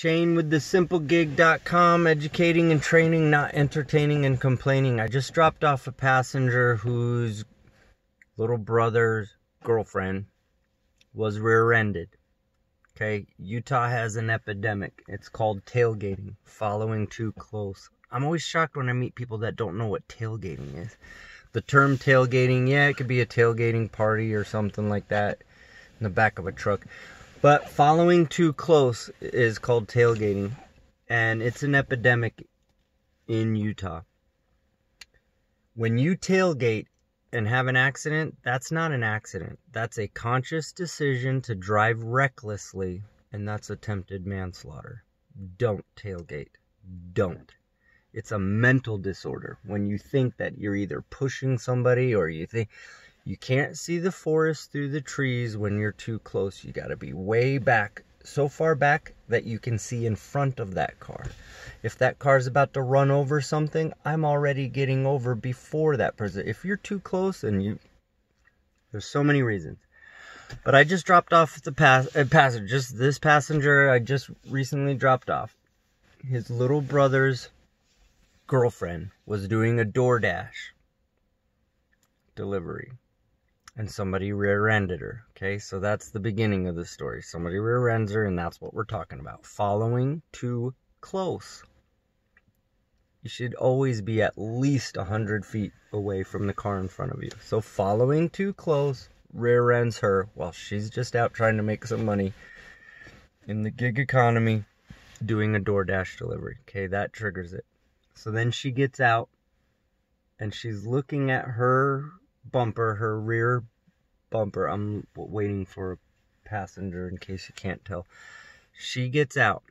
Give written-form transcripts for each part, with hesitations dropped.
Shane with the simplegig.com, educating and training, not entertaining and complaining. I just dropped off a passenger whose little brother's girlfriend was rear-ended. Okay, Utah has an epidemic. It's called tailgating, following too close. I'm always shocked when I meet people that don't know what tailgating is. The term tailgating, yeah, it could be a tailgating party or something like that in the back of a truck. But following too close is called tailgating, and it's an epidemic in Utah. When you tailgate and have an accident, that's not an accident. That's a conscious decision to drive recklessly, and that's attempted manslaughter. Don't tailgate. Don't. It's a mental disorder when you think that you're either pushing somebody or you think... You can't see the forest through the trees when you're too close. You got to be way back, so far back that you can see in front of that car. If that car's about to run over something, I'm already getting over before that person. If you're too close, and there's so many reasons. But I just dropped off the passenger. Just this passenger, I just recently dropped off. His little brother's girlfriend was doing a DoorDash delivery. And somebody rear-ended her. Okay, so that's the beginning of the story. Somebody rear-ends her, and that's what we're talking about. Following too close. You should always be at least 100 feet away from the car in front of you. So following too close, rear-ends her while she's just out trying to make some money in the gig economy doing a DoorDash delivery. Okay, that triggers it. So then she gets out, and she's looking at her bumper, her rear bumper. I'm waiting for a passenger in case you can't tell. She gets out.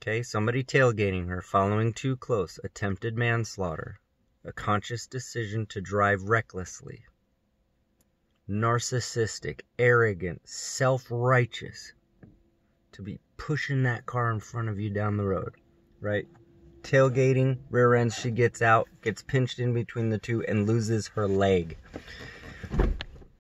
Okay, somebody tailgating her, following too close, attempted manslaughter, a conscious decision to drive recklessly, narcissistic, arrogant, self-righteous, to be pushing that car in front of you down the road, right? Tailgating, rear ends, she gets out, gets pinched in between the two, and loses her leg.